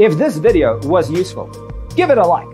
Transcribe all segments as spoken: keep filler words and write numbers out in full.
If this video was useful, give it a like.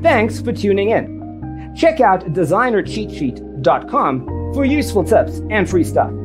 Thanks for tuning in. Check out designer cheat sheet dot com for useful tips and free stuff.